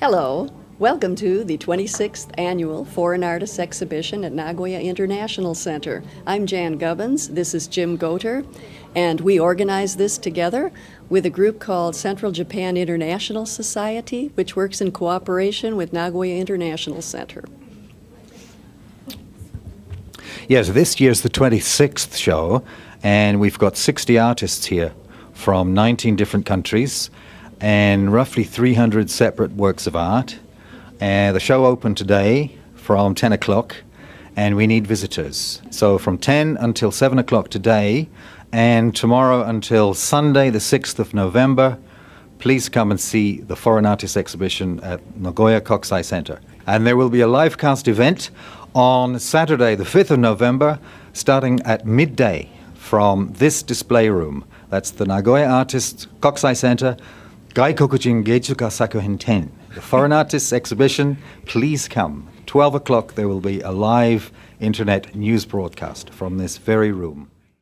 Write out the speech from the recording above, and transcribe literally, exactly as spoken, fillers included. Hello, welcome to the twenty-sixth Annual Foreign Artists Exhibition at Nagoya International Center. I'm Jan Gubbins, this is Jim Goter, and we organized this together with a group called Central Japan International Society, which works in cooperation with Nagoya International Center. Yes, this year's the twenty-sixth show, and we've got sixty artists here from nineteen different countries, and roughly three hundred separate works of art. And the show opened today from ten o'clock, and we need visitors. So from ten until seven o'clock today, and tomorrow until Sunday the sixth of November, please come and see the Foreign Artists Exhibition at Nagoya Kokusai Center. And there will be a live cast event on Saturday the fifth of November, starting at midday from this display room. That's the Nagoya Artists Kokusai Center, Gaikokujin Geijutsuka Sakuhin Ten, the Foreign Artists Exhibition. Please come. twelve o'clock there will be a live internet news broadcast from this very room.